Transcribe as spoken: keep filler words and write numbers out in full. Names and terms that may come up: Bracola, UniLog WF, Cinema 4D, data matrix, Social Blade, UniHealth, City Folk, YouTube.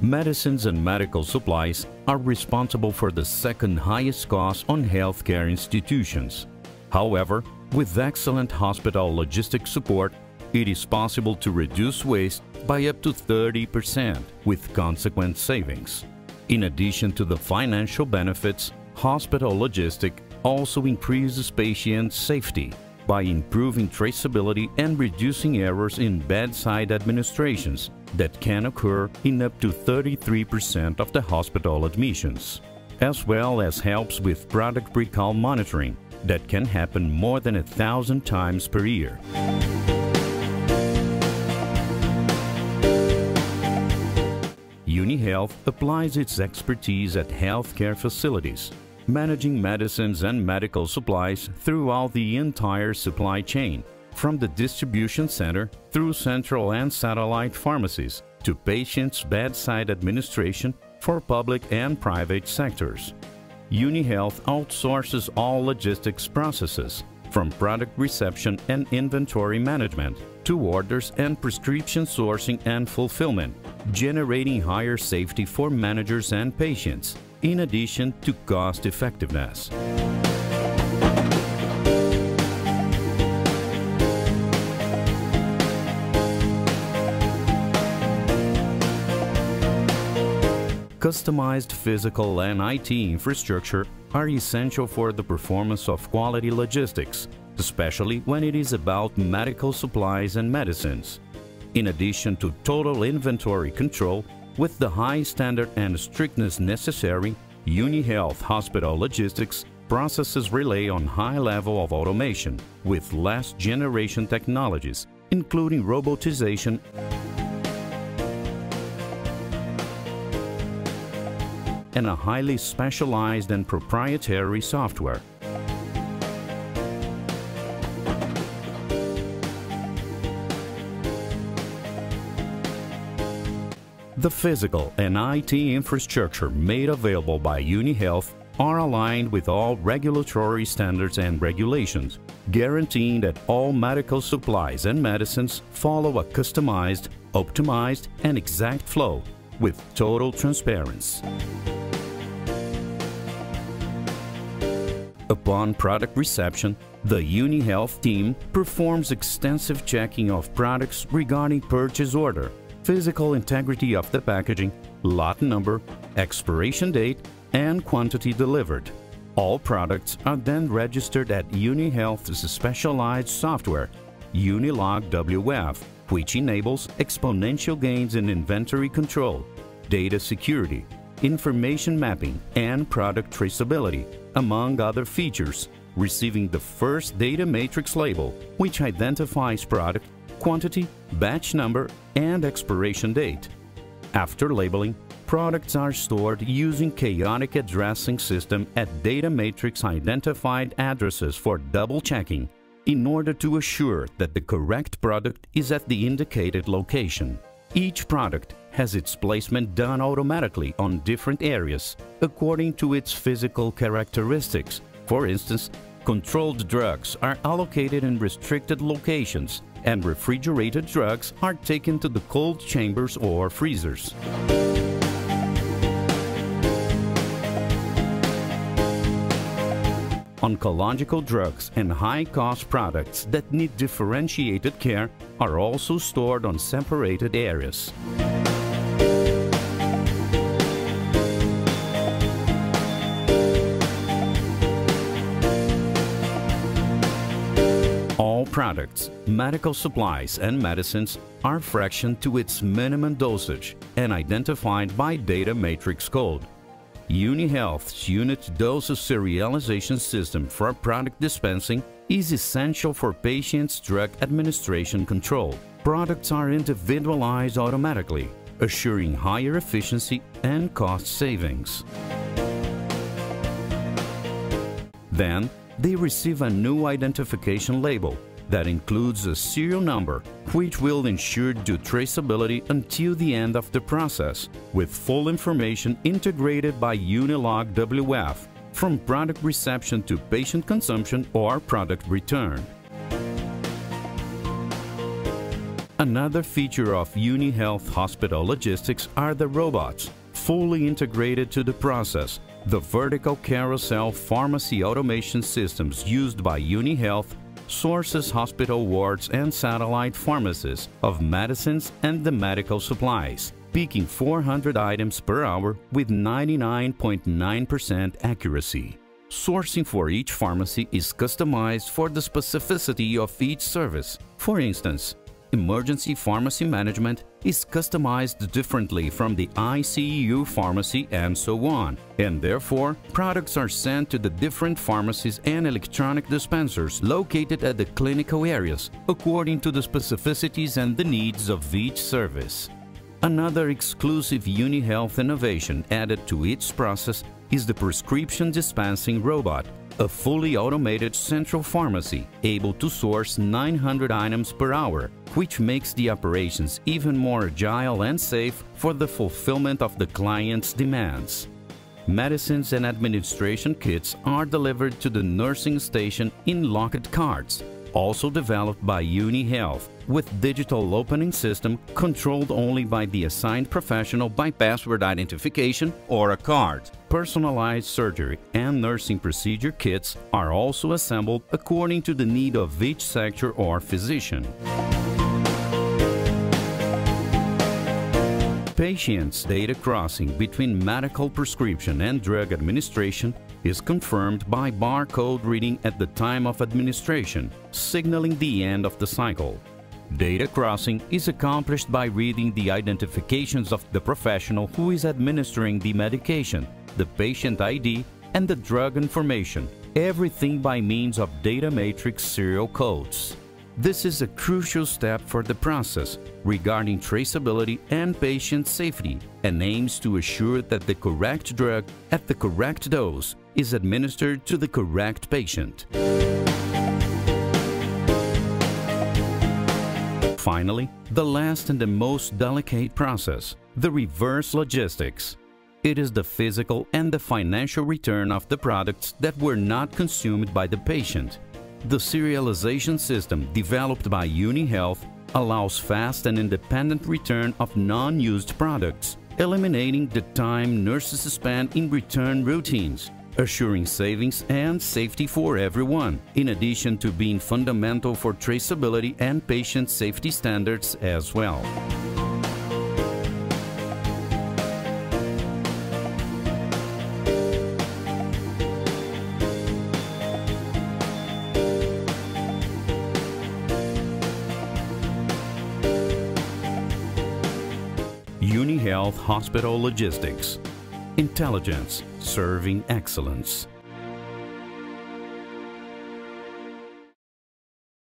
medicines and medical supplies are responsible for the second highest cost on healthcare institutions. However, with excellent hospital logistics support, it is possible to reduce waste by up to thirty percent with consequent savings. In addition to the financial benefits, hospital logistics also increases patient safety by improving traceability and reducing errors in bedside administrations that can occur in up to thirty-three percent of the hospital admissions, as well as helps with product recall monitoring that can happen more than a thousand times per year. UniHealth applies its expertise at healthcare facilities, managing medicines and medical supplies throughout the entire supply chain, from the distribution center through central and satellite pharmacies to patients' bedside administration for public and private sectors. UniHealth outsources all logistics processes, from product reception and inventory management to orders and prescription sourcing and fulfillment, generating higher safety for managers and patients, in addition to cost effectiveness. Customized physical and I T infrastructure are essential for the performance of quality logistics, especially when it is about medical supplies and medicines. In addition to total inventory control, with the high standard and strictness necessary, UniHealth hospital logistics processes rely on high level of automation with last generation technologies, including robotization, and a highly specialized and proprietary software. The physical and I T infrastructure made available by UniHealth are aligned with all regulatory standards and regulations, guaranteeing that all medical supplies and medicines follow a customized, optimized, and exact flow with total transparency. Upon product reception, the UniHealth team performs extensive checking of products regarding purchase order, physical integrity of the packaging, lot number, expiration date, and quantity delivered. All products are then registered at UniHealth's specialized software, UniLog W F, which enables exponential gains in inventory control, data security, information mapping, and product traceability, among other features, receiving the first data matrix label, which identifies product, quantity, batch number, and expiration date. After labeling, products are stored using chaotic addressing system at data matrix identified addresses for double checking in order to assure that the correct product is at the indicated location. Each product has its placement done automatically on different areas according to its physical characteristics. For instance, controlled drugs are allocated in restricted locations, and refrigerated drugs are taken to the cold chambers or freezers. Oncological drugs and high-cost products that need differentiated care are also stored on separated areas. All products, medical supplies and medicines are fractioned to its minimum dosage and identified by data matrix code. UniHealth's unit dose serialization system for product dispensing is essential for patients' drug administration control. Products are individualized automatically, assuring higher efficiency and cost savings. Then, they receive a new identification label that includes a serial number, which will ensure due traceability until the end of the process, with full information integrated by UniLog W F, from product reception to patient consumption or product return. Another feature of UniHealth hospital logistics are the robots, fully integrated to the process. The vertical carousel pharmacy automation systems used by UniHealth sources hospital wards and satellite pharmacies of medicines and the medical supplies, picking four hundred items per hour with ninety-nine point nine percent accuracy. Sourcing for each pharmacy is customized for the specificity of each service. For instance, emergency pharmacy management is customized differently from the I C U pharmacy and so on, and therefore products are sent to the different pharmacies and electronic dispensers located at the clinical areas according to the specificities and the needs of each service. Another exclusive UniHealth innovation added to its process is the prescription dispensing robot, a fully automated central pharmacy able to source nine hundred items per hour, which makes the operations even more agile and safe for the fulfillment of the client's demands. Medicines and administration kits are delivered to the nursing station in locked carts, also developed by UniHealth, with digital opening system controlled only by the assigned professional by password identification or a card. Personalized surgery and nursing procedure kits are also assembled according to the need of each sector or physician. Patients' data crossing between medical prescription and drug administration is confirmed by barcode reading at the time of administration, signaling the end of the cycle. Data crossing is accomplished by reading the identifications of the professional who is administering the medication, the patient I D, and the drug information, everything by means of data matrix serial codes. This is a crucial step for the process regarding traceability and patient safety, and aims to assure that the correct drug at the correct dose is administered to the correct patient. Finally, the last and the most delicate process, the reverse logistics. It is the physical and the financial return of the products that were not consumed by the patient. The serialization system developed by UniHealth allows fast and independent return of non-used products, eliminating the time nurses spend in return routines, assuring savings and safety for everyone, in addition to being fundamental for traceability and patient safety standards as well. UniHealth Hospital Logistics. Intelligence, serving excellence.